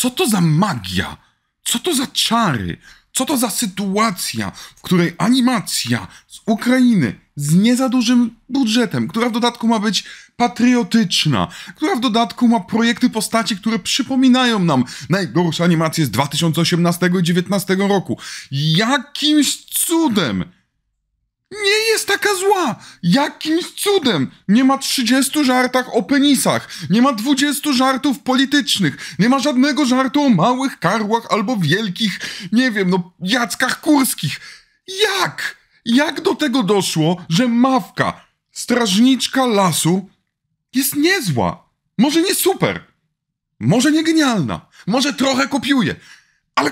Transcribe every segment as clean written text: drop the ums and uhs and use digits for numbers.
Co to za magia? Co to za czary? Co to za sytuacja, w której animacja z Ukrainy z nie za dużym budżetem, która w dodatku ma być patriotyczna, która w dodatku ma projekty postaci, które przypominają nam najgorsze animacje z 2018 i 2019 roku. Jakimś cudem nie jest taka zła! Jakimś cudem! Nie ma 30 żartach o penisach, nie ma 20 żartów politycznych, nie ma żadnego żartu o małych karłach albo wielkich, nie wiem, no, jackach kurskich. Jak? Jak do tego doszło, że Mawka, strażniczka lasu, jest niezła? Może nie super, może nie genialna, może trochę kopiuje, ale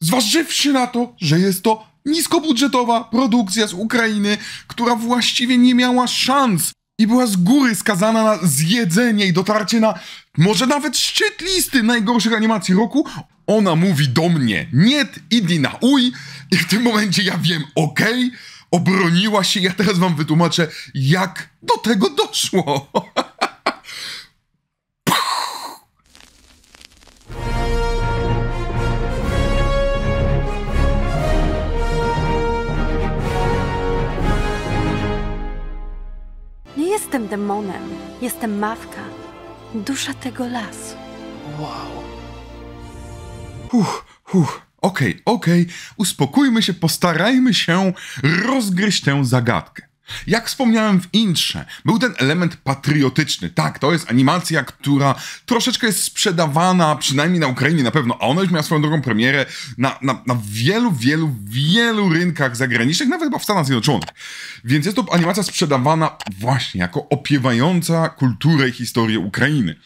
zważywszy na to, że jest to niskobudżetowa produkcja z Ukrainy, która właściwie nie miała szans i była z góry skazana na zjedzenie i dotarcie na może nawet szczyt listy najgorszych animacji roku, ona mówi do mnie: niet, idź na uj, i w tym momencie ja wiem, okej, obroniła się, ja teraz wam wytłumaczę, jak do tego doszło. Nie jestem demonem, jestem Mawka, dusza tego lasu. Wow. Okej. Uspokójmy się, postarajmy się rozgryźć tę zagadkę. Jak wspomniałem w intrze, był ten element patriotyczny. Tak, to jest animacja, która troszeczkę jest sprzedawana, przynajmniej na Ukrainie na pewno, a ona już miała swoją drogą premierę na wielu rynkach zagranicznych, nawet chyba w Stanach Zjednoczonych. Więc jest to animacja sprzedawana właśnie jako opiewająca kulturę i historię Ukrainy.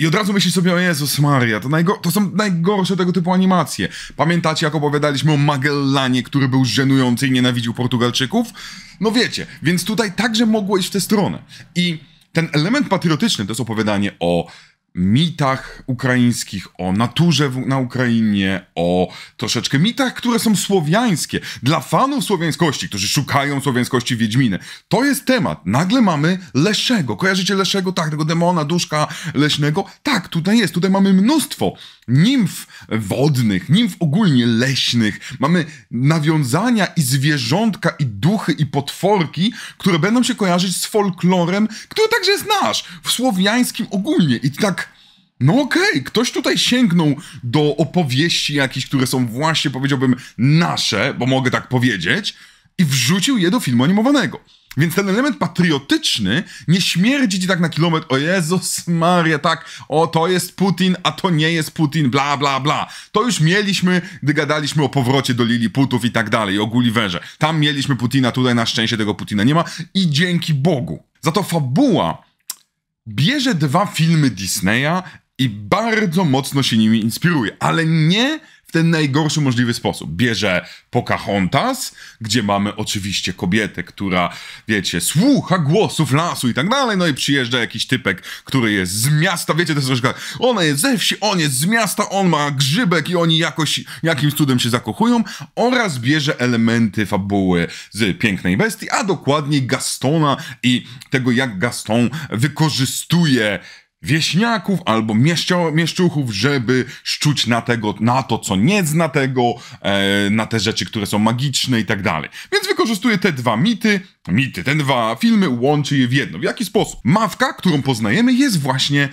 I od razu myślisz sobie: o Jezus Maria, to są najgorsze tego typu animacje. Pamiętacie, jak opowiadaliśmy o Magellanie, który był żenujący i nienawidził Portugalczyków? No wiecie, więc tutaj także mogło iść w tę stronę. I ten element patriotyczny to jest opowiadanie o mitach ukraińskich, o naturze na Ukrainie, o troszeczkę mitach, które są słowiańskie. Dla fanów słowiańskości, którzy szukają słowiańskości Wiedźminy. To jest temat. Nagle mamy Leszego. Kojarzycie Leszego? Tak, tego demona, duszka leśnego. Tak, tutaj jest. Tutaj mamy mnóstwo nimf wodnych, nimf ogólnie leśnych. Mamy nawiązania i zwierzątka, i duchy, i potworki, które będą się kojarzyć z folklorem, który także jest nasz, w słowiańskim ogólnie. I tak, no okej, ktoś tutaj sięgnął do opowieści jakichś, które są właśnie, powiedziałbym, nasze, bo mogę tak powiedzieć, i wrzucił je do filmu animowanego. Więc ten element patriotyczny nie śmierdzi ci tak na kilometr: o Jezus Maria, tak, o to jest Putin, a to nie jest Putin, bla, bla, bla. To już mieliśmy, gdy gadaliśmy o powrocie do Liliputów i tak dalej, o Gulliverze. Tam mieliśmy Putina, tutaj na szczęście tego Putina nie ma i dzięki Bogu. Za to fabuła bierze dwa filmy Disneya i bardzo mocno się nimi inspiruje, ale nie w ten najgorszy możliwy sposób. Bierze Pocahontas, gdzie mamy oczywiście kobietę, która, wiecie, słucha głosów lasu i tak dalej, no i przyjeżdża jakiś typek, który jest z miasta, wiecie, to jest troszkę, ona jest ze wsi, on jest z miasta, on ma grzybek i oni jakoś, jakimś cudem się zakochują, oraz bierze elementy fabuły z Pięknej Bestii, a dokładniej Gastona i tego, jak Gaston wykorzystuje wieśniaków albo mieszczuchów, żeby szczuć na to, co nie zna tego, na te rzeczy, które są magiczne i tak dalej. Więc wykorzystuje te dwa mity, te dwa filmy, łączy je w jedno. W jaki sposób? Mawka, którą poznajemy, jest właśnie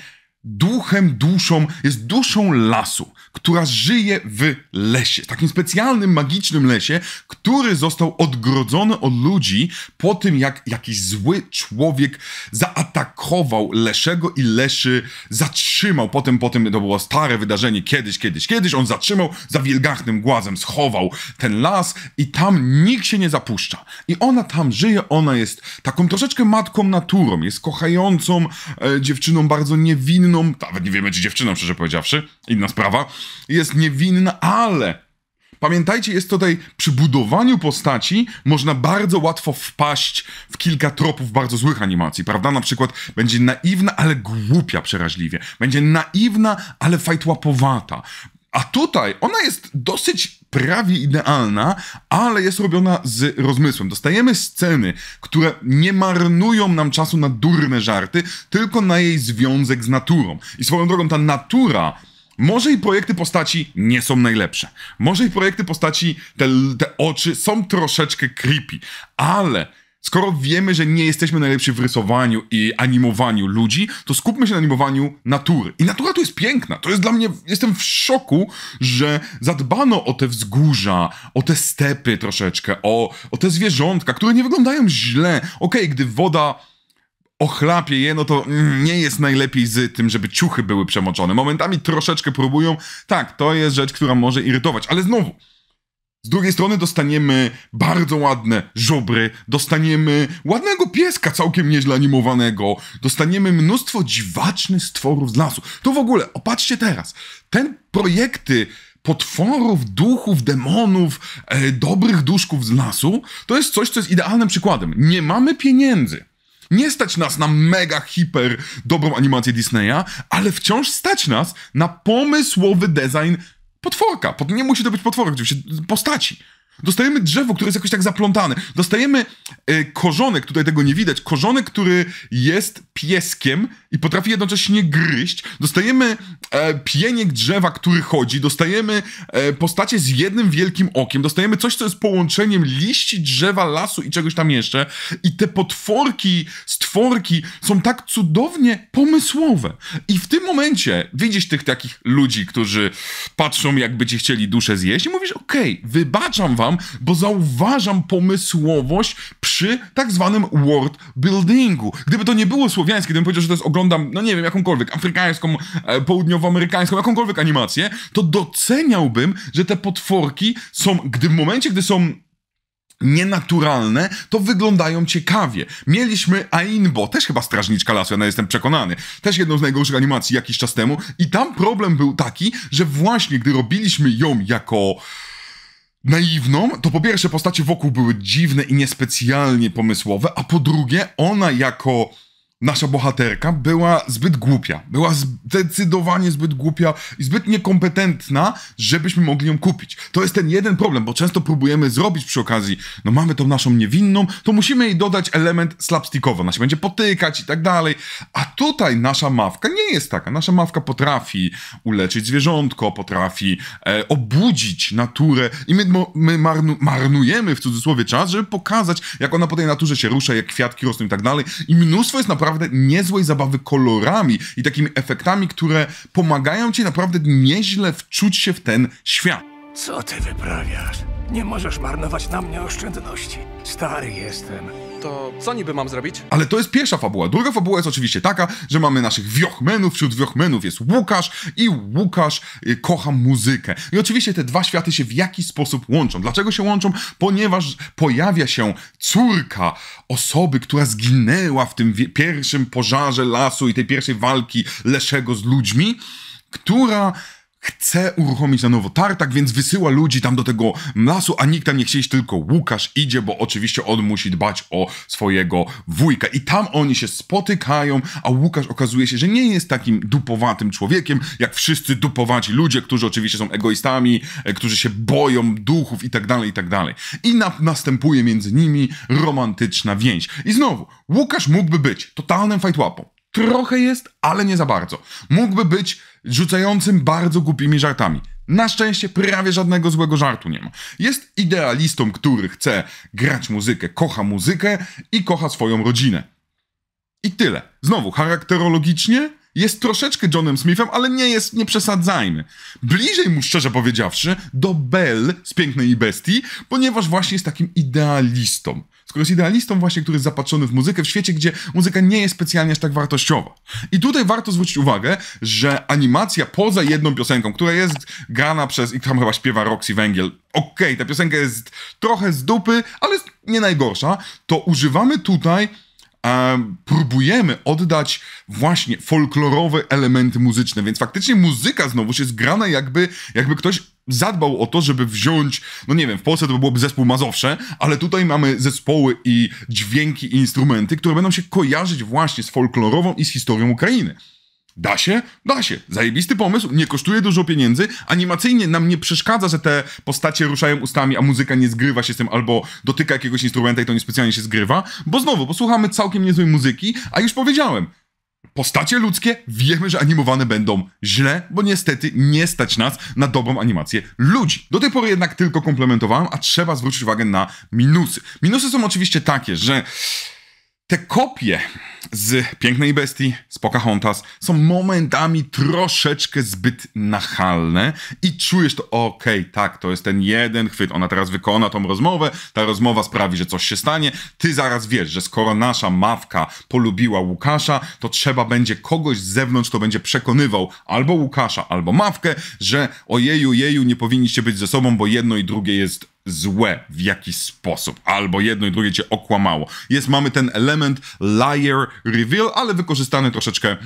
duchem, duszą, jest duszą lasu, która żyje w lesie, w takim specjalnym, magicznym lesie, który został odgrodzony od ludzi po tym, jak jakiś zły człowiek zaatakował Leszego i Leszy zatrzymał. Potem to było stare wydarzenie, kiedyś on zatrzymał, za wielgachnym głazem schował ten las i tam nikt się nie zapuszcza. I ona tam żyje, ona jest taką troszeczkę matką naturą, jest kochającą dziewczyną bardzo niewinną, nawet nie wiemy, czy dziewczyną, szczerze powiedziawszy, inna sprawa, jest niewinna, ale pamiętajcie, jest tutaj przy budowaniu postaci można bardzo łatwo wpaść w kilka tropów bardzo złych animacji, prawda? Na przykład będzie naiwna, ale głupia przeraźliwie, będzie naiwna, ale fajtłapowata. A tutaj ona jest dosyć prawie idealna, ale jest robiona z rozmysłem. Dostajemy sceny, które nie marnują nam czasu na durne żarty, tylko na jej związek z naturą. I swoją drogą ta natura Może i projekty postaci nie są najlepsze. Może i projekty postaci, te oczy są troszeczkę creepy, ale skoro wiemy, że nie jesteśmy najlepsi w rysowaniu i animowaniu ludzi, to skupmy się na animowaniu natury. I natura tu jest piękna. To jest dla mnie... Jestem w szoku, że zadbano o te wzgórza, o te stepy troszeczkę, o te zwierzątka, które nie wyglądają źle. Okej, gdy woda ochlapie je, no to nie jest najlepiej z tym, żeby ciuchy były przemoczone. Momentami troszeczkę próbują. Tak, to jest rzecz, która może irytować, ale znowu, z drugiej strony dostaniemy bardzo ładne żubry, dostaniemy ładnego pieska całkiem nieźle animowanego, dostaniemy mnóstwo dziwacznych stworów z lasu. To w ogóle, opatrzcie teraz, te projekty potworów, duchów, demonów, dobrych duszków z lasu, to jest coś, co jest idealnym przykładem. Nie mamy pieniędzy. Nie stać nas na mega, hiper dobrą animację Disneya, ale wciąż stać nas na pomysłowy design potworka. Nie musi to być potworek, oczywiście, postaci. Dostajemy drzewo, które jest jakoś tak zaplątane. Dostajemy korzonek, tutaj tego nie widać, korzonek, który jest pieskiem i potrafi jednocześnie gryźć. Dostajemy pieniek drzewa, który chodzi. Dostajemy postacie z jednym wielkim okiem. Dostajemy coś, co jest połączeniem liści, drzewa, lasu i czegoś tam jeszcze. I te potworki, stworki są tak cudownie pomysłowe. I w tym momencie widzisz tych takich ludzi, którzy patrzą, jakby ci chcieli duszę zjeść i mówisz, okej, wybaczam wam, bo zauważam pomysłowość przy tak zwanym world buildingu. Gdyby to nie było słowiańskie, gdybym powiedział, że to jest oglądam, no nie wiem, jakąkolwiek afrykańską, południowoamerykańską, jakąkolwiek animację, to doceniałbym, że te potworki są, gdy w momencie, gdy są nienaturalne, to wyglądają ciekawie. Mieliśmy Ainbo, też chyba strażniczka lasu, ja jestem przekonany, też jedną z najgorszych animacji jakiś czas temu i tam problem był taki, że właśnie gdy robiliśmy ją jako naiwną, to po pierwsze postacie wokół były dziwne i niespecjalnie pomysłowe, a po drugie ona jako nasza bohaterka była zbyt głupia. Była zdecydowanie zbyt głupia i zbyt niekompetentna, żebyśmy mogli ją kupić. To jest ten jeden problem, bo często próbujemy zrobić przy okazji, no mamy tą naszą niewinną, to musimy jej dodać element slapstickowy. Ona się będzie potykać i tak dalej. A tutaj nasza Mavka nie jest taka. Nasza Mavka potrafi uleczyć zwierzątko, potrafi obudzić naturę i my marnujemy w cudzysłowie czas, żeby pokazać, jak ona po tej naturze się rusza, jak kwiatki rosną i tak dalej. I mnóstwo jest naprawdę niezłej zabawy kolorami i takimi efektami, które pomagają ci naprawdę nieźle wczuć się w ten świat. Co ty wyprawiasz? Nie możesz marnować na mnie oszczędności. Stary jestem. To co niby mam zrobić? Ale to jest pierwsza fabuła. Druga fabuła jest oczywiście taka, że mamy naszych wiochmenów. Wśród wiochmenów jest Łukasz i Łukasz kocha muzykę. I oczywiście te dwa światy się w jakiś sposób łączą. Dlaczego się łączą? Ponieważ pojawia się córka osoby, która zginęła w tym pierwszym pożarze lasu i tej pierwszej walki Leszego z ludźmi, która chce uruchomić na nowo tartak, więc wysyła ludzi tam do tego lasu, a nikt tam nie chce iść, tylko Łukasz idzie, bo oczywiście on musi dbać o swojego wujka. I tam oni się spotykają, a Łukasz okazuje się, że nie jest takim dupowatym człowiekiem, jak wszyscy dupowaci ludzie, którzy oczywiście są egoistami, którzy się boją duchów i tak dalej, i tak dalej. I następuje między nimi romantyczna więź. I znowu, Łukasz mógłby być totalnym fajtłapą. Trochę jest, ale nie za bardzo. Mógłby być rzucającym bardzo głupimi żartami. Na szczęście prawie żadnego złego żartu nie ma. Jest idealistą, który chce grać muzykę i kocha swoją rodzinę. I tyle. Znowu, charakterologicznie jest troszeczkę Johnem Smithem, ale nie przesadzajmy. Bliżej mu, szczerze powiedziawszy, do Belle z Pięknej Bestii, ponieważ właśnie jest takim idealistą. Skoro jest idealistą właśnie, który jest zapatrzony w muzykę, w świecie, gdzie muzyka nie jest specjalnie aż tak wartościowa. I tutaj warto zwrócić uwagę, że animacja poza jedną piosenką, która jest grana przez, i tam chyba śpiewa Roksy Węgiel, okej, ta piosenka jest trochę z dupy, ale jest nie najgorsza, to używamy tutaj, próbujemy oddać właśnie folklorowe elementy muzyczne, więc faktycznie muzyka znowu jest grana jakby ktoś zadbał o to, żeby wziąć, no nie wiem, w Polsce to byłoby zespół Mazowsze, ale tutaj mamy zespoły i dźwięki i instrumenty, które będą się kojarzyć właśnie z folklorową i z historią Ukrainy. Da się? Da się. Zajebisty pomysł, nie kosztuje dużo pieniędzy, animacyjnie nam nie przeszkadza, że te postacie ruszają ustami, a muzyka nie zgrywa się z tym, albo dotyka jakiegoś instrumenta i to niespecjalnie się zgrywa, bo znowu, posłuchamy całkiem niezłej muzyki, a już powiedziałem, Postacie ludzkie wiemy, że animowane będą źle, bo niestety nie stać nas na dobrą animację ludzi. Do tej pory jednak tylko komplementowałem, a trzeba zwrócić uwagę na minusy. Minusy są oczywiście takie, że te kopie z Pięknej Bestii, z Pocahontas są momentami troszeczkę zbyt nachalne i czujesz to, okej, tak, to jest ten jeden chwyt, ona teraz wykona tą rozmowę, ta rozmowa sprawi, że coś się stanie, ty zaraz wiesz, że skoro nasza Mawka polubiła Łukasza, to trzeba będzie kogoś z zewnątrz, kto będzie przekonywał albo Łukasza, albo Mawkę, że ojeju, nie powinniście być ze sobą, bo jedno i drugie jest złe w jakiś sposób, albo jedno i drugie cię okłamało. Mamy ten element liar reveal, ale wykorzystany troszeczkę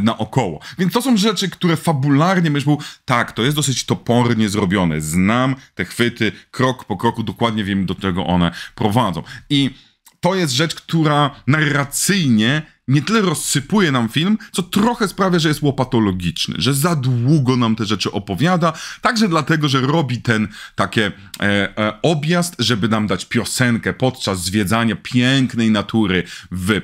naokoło. Więc to są rzeczy, które fabularnie będziesz mówił, tak, to jest dosyć topornie zrobione. Znam te chwyty, krok po kroku, dokładnie wiem, do czego one prowadzą. I to jest rzecz, która narracyjnie nie tyle rozsypuje nam film, co trochę sprawia, że jest łopatologiczny, że za długo nam te rzeczy opowiada, także dlatego, że robi ten taki objazd, żeby nam dać piosenkę podczas zwiedzania pięknej natury w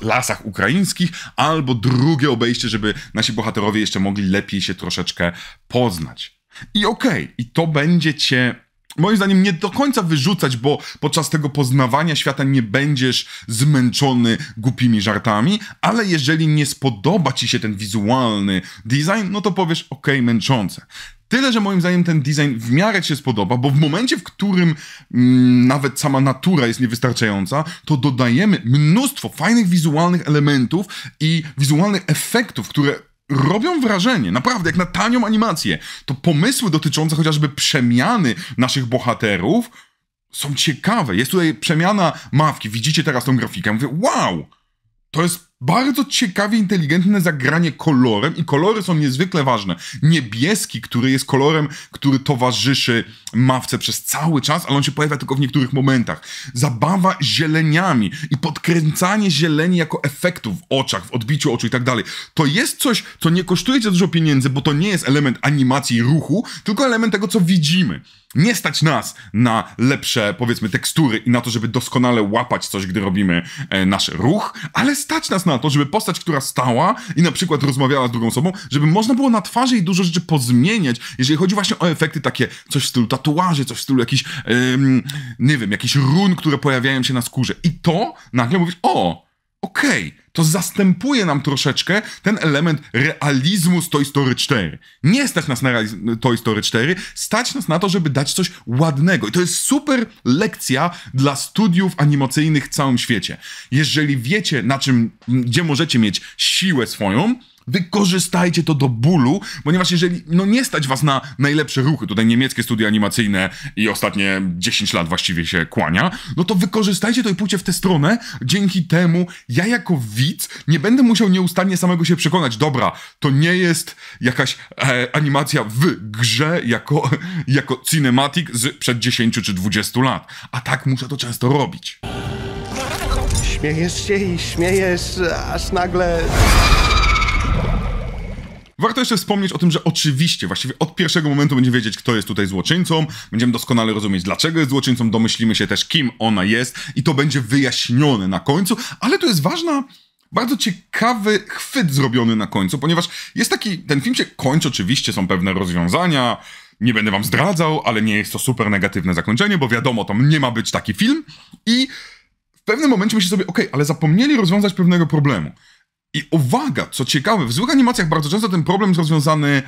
lasach ukraińskich, albo drugie obejście, żeby nasi bohaterowie jeszcze mogli lepiej się troszeczkę poznać. I okej, i to będzie cię moim zdaniem nie do końca wyrzucać, bo podczas tego poznawania świata nie będziesz zmęczony głupimi żartami, ale jeżeli nie spodoba ci się ten wizualny design, no to powiesz, okej, męczące. Tyle, że moim zdaniem ten design w miarę ci się spodoba, bo w momencie, w którym nawet sama natura jest niewystarczająca, to dodajemy mnóstwo fajnych wizualnych elementów i wizualnych efektów, które robią wrażenie, naprawdę, jak na tanią animację. To pomysły dotyczące chociażby przemiany naszych bohaterów są ciekawe. Jest tutaj przemiana Mawki, widzicie teraz tą grafikę. Mówię, wow, to jest bardzo ciekawie inteligentne zagranie kolorem i kolory są niezwykle ważne. Niebieski, który jest kolorem, który towarzyszy Mawce przez cały czas, ale on się pojawia tylko w niektórych momentach. Zabawa zieleniami i podkręcanie zieleni jako efektu w oczach, w odbiciu oczu i tak dalej. To jest coś, co nie kosztuje cię dużo pieniędzy, bo to nie jest element animacji ruchu, tylko element tego, co widzimy. Nie stać nas na lepsze, powiedzmy, tekstury i na to, żeby doskonale łapać coś, gdy robimy nasz ruch, ale stać nas na to, żeby postać, która stała i na przykład rozmawiała z drugą osobą, żeby można było na twarzy jej dużo rzeczy pozmieniać, jeżeli chodzi właśnie o efekty takie, coś w stylu tatuaży, coś w stylu jakichś, nie wiem, jakichś run, które pojawiają się na skórze. I to nagle mówisz, okej, to zastępuje nam troszeczkę ten element realizmu z Toy Story 4. Nie stać nas na realizm Toy Story 4, stać nas na to, żeby dać coś ładnego. I to jest super lekcja dla studiów animacyjnych w całym świecie. Jeżeli wiecie, gdzie możecie mieć siłę swoją, wykorzystajcie to do bólu, ponieważ jeżeli nie stać was na najlepsze ruchy, tutaj niemieckie studia animacyjne i ostatnie 10 lat właściwie się kłania, no to wykorzystajcie to i pójdźcie w tę stronę. Dzięki temu ja jako widz nie będę musiał nieustannie samego się przekonać, dobra, to nie jest jakaś animacja w grze jako cinematic z przed 10 czy 20 lat, a tak muszę to często robić. Śmiejesz się i śmiejesz, aż nagle... Warto jeszcze wspomnieć o tym, że oczywiście, właściwie od pierwszego momentu będziemy wiedzieć, kto jest tutaj złoczyńcą, będziemy doskonale rozumieć, dlaczego jest złoczyńcą, domyślimy się też, kim ona jest i to będzie wyjaśnione na końcu, ale to jest ważna, bardzo ciekawy chwyt zrobiony na końcu, ponieważ jest taki, ten film się kończy, oczywiście są pewne rozwiązania, nie będę wam zdradzał, ale nie jest to super negatywne zakończenie, bo wiadomo, to nie ma być taki film i w pewnym momencie myślisz sobie, okej, ale zapomnieli rozwiązać pewnego problemu. I uwaga, co ciekawe, w złych animacjach bardzo często ten problem jest rozwiązany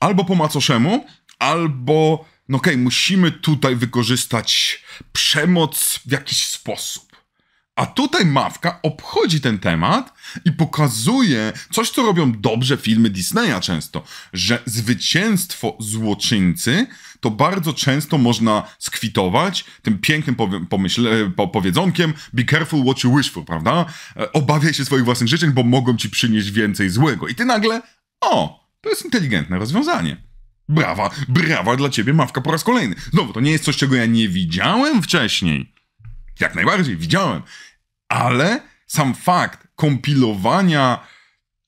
albo po macoszemu, albo, musimy tutaj wykorzystać przemoc w jakiś sposób. A tutaj Mawka obchodzi ten temat i pokazuje coś, co robią dobrze filmy Disneya często, że zwycięstwo złoczyńcy to bardzo często można skwitować tym pięknym powiedzonkiem be careful what you wish for, prawda? Obawiaj się swoich własnych życzeń, bo mogą ci przynieść więcej złego. I ty nagle, to jest inteligentne rozwiązanie. Brawa dla ciebie, Mawka, po raz kolejny. Znowu, to nie jest coś, czego ja nie widziałem wcześniej. Jak najbardziej, widziałem. Ale sam fakt kompilowania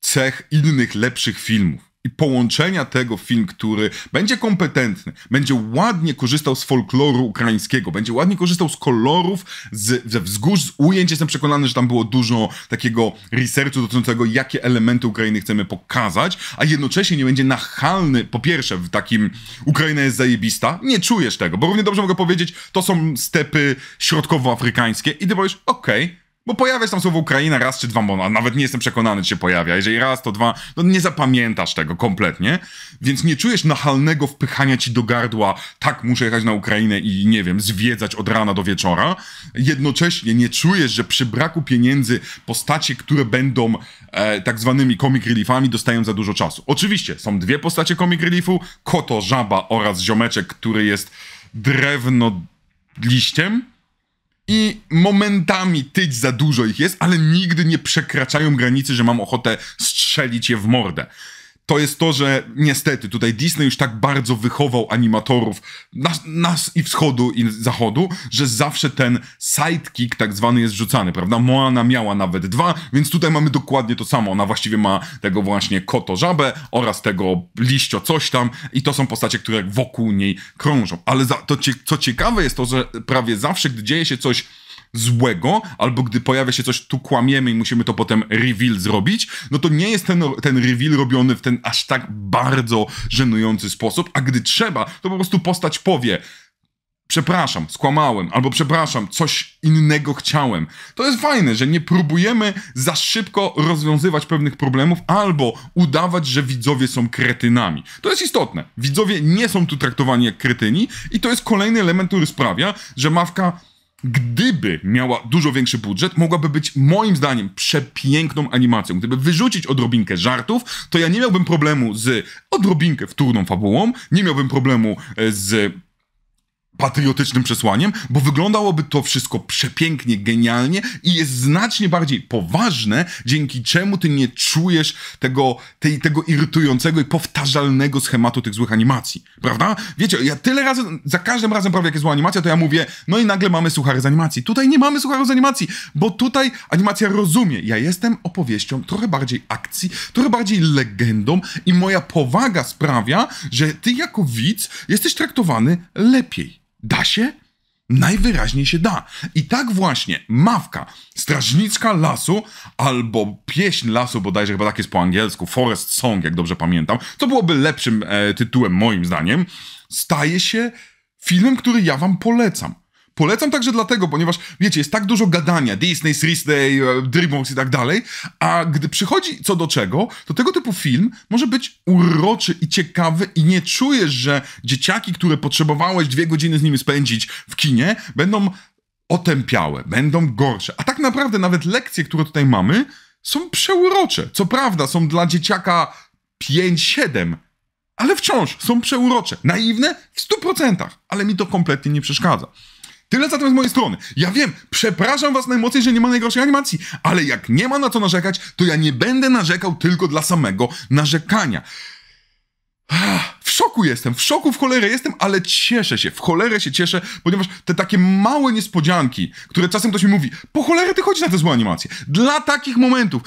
cech innych, lepszych filmów i połączenia tego, film, który będzie kompetentny, będzie ładnie korzystał z folkloru ukraińskiego, będzie ładnie korzystał z kolorów, ze wzgórz, z ujęć. Jestem przekonany, że tam było dużo takiego researchu dotyczącego, jakie elementy Ukrainy chcemy pokazać, a jednocześnie nie będzie nachalny, po pierwsze, w takim Ukraina jest zajebista, nie czujesz tego, bo równie dobrze mogę powiedzieć, to są stepy środkowoafrykańskie i ty powiesz, okej, bo pojawia się tam słowo Ukraina raz czy dwa, bo nawet nie jestem przekonany, czy się pojawia. Jeżeli raz, to dwa, no nie zapamiętasz tego kompletnie. Więc nie czujesz nachalnego wpychania ci do gardła, tak, muszę jechać na Ukrainę i, nie wiem, zwiedzać od rana do wieczora. Jednocześnie nie czujesz, że przy braku pieniędzy postacie, które będą tak zwanymi comic reliefami, dostają za dużo czasu. Oczywiście, są dwie postacie comic reliefu, koto, żaba oraz ziomeczek, który jest drewno liściem. I momentami tyć za dużo ich jest, ale nigdy nie przekraczają granicy, że mam ochotę strzelić je w mordę. To jest to, że niestety tutaj Disney już tak bardzo wychował animatorów nas i wschodu i zachodu, że zawsze ten sidekick tak zwany jest rzucany, prawda? Moana miała nawet dwa, więc tutaj mamy dokładnie to samo. Ona właściwie ma tego właśnie koto żabę oraz tego liścio coś tam i to są postacie, które wokół niej krążą. Ale co ciekawe jest to, że prawie zawsze, gdy dzieje się coś złego, albo gdy pojawia się coś, tu kłamiemy i musimy to potem reveal zrobić, no to nie jest ten reveal robiony w ten aż tak bardzo żenujący sposób, a gdy trzeba, to po prostu postać powie, przepraszam, skłamałem, albo przepraszam, coś innego chciałem. To jest fajne, że nie próbujemy za szybko rozwiązywać pewnych problemów, albo udawać, że widzowie są kretynami. To jest istotne. Widzowie nie są tu traktowani jak kretyni i to jest kolejny element, który sprawia, że Mavka, gdyby miała dużo większy budżet, mogłaby być moim zdaniem przepiękną animacją. Gdyby wyrzucić odrobinkę żartów, to ja nie miałbym problemu z odrobinkę wtórną fabułą, nie miałbym problemu z patriotycznym przesłaniem, bo wyglądałoby to wszystko przepięknie, genialnie i jest znacznie bardziej poważne, dzięki czemu ty nie czujesz tego irytującego i powtarzalnego schematu tych złych animacji, prawda? Wiecie, ja tyle razy, za każdym razem prawie jak jest zła animacja, to ja mówię, no i nagle mamy suchary z animacji. Tutaj nie mamy sucharów z animacji, bo tutaj animacja rozumie. Ja jestem opowieścią, trochę bardziej akcji, trochę bardziej legendą i moja powaga sprawia, że ty jako widz jesteś traktowany lepiej. Da się? Najwyraźniej się da. I tak właśnie Mavka, strażniczka lasu, albo pieśń lasu, bodajże chyba tak jest po angielsku, Forest Song, jak dobrze pamiętam, co byłoby lepszym tytułem moim zdaniem, staje się filmem, który ja wam polecam. Polecam także dlatego, ponieważ, wiecie, jest tak dużo gadania, Disney, Disney, DreamWorks i tak dalej, a gdy przychodzi co do czego, to tego typu film może być uroczy i ciekawy i nie czujesz, że dzieciaki, które potrzebowałeś 2 godziny z nimi spędzić w kinie, będą otępiałe, będą gorsze. A tak naprawdę nawet lekcje, które tutaj mamy, są przeurocze. Co prawda są dla dzieciaka 5-7, ale wciąż są przeurocze. Naiwne? W 100%, ale mi to kompletnie nie przeszkadza. Tyle zatem z mojej strony. Ja wiem, przepraszam was najmocniej, że nie ma najgorszej animacji, ale jak nie ma na co narzekać, to ja nie będę narzekał tylko dla samego narzekania. W szoku jestem, w szoku w cholerę jestem, ale cieszę się, w cholerę się cieszę, ponieważ te takie małe niespodzianki, które czasem ktoś mi mówi, po cholerę ty chodzisz na te złe animacje. Dla takich momentów,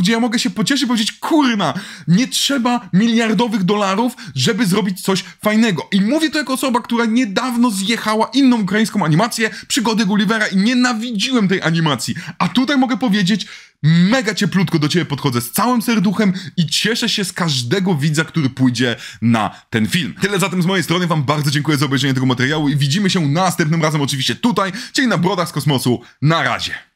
gdzie ja mogę się pocieszyć i powiedzieć, kurna, nie trzeba miliardowych dolarów, żeby zrobić coś fajnego. I mówię to jako osoba, która niedawno zjechała inną ukraińską animację, Przygody Gullivera i nienawidziłem tej animacji. A tutaj mogę powiedzieć, mega cieplutko do ciebie podchodzę z całym serduchem i cieszę się z każdego widza, który pójdzie na ten film. Tyle zatem z mojej strony, wam bardzo dziękuję za obejrzenie tego materiału i widzimy się następnym razem oczywiście tutaj, czyli na Brodach z Kosmosu. Na razie.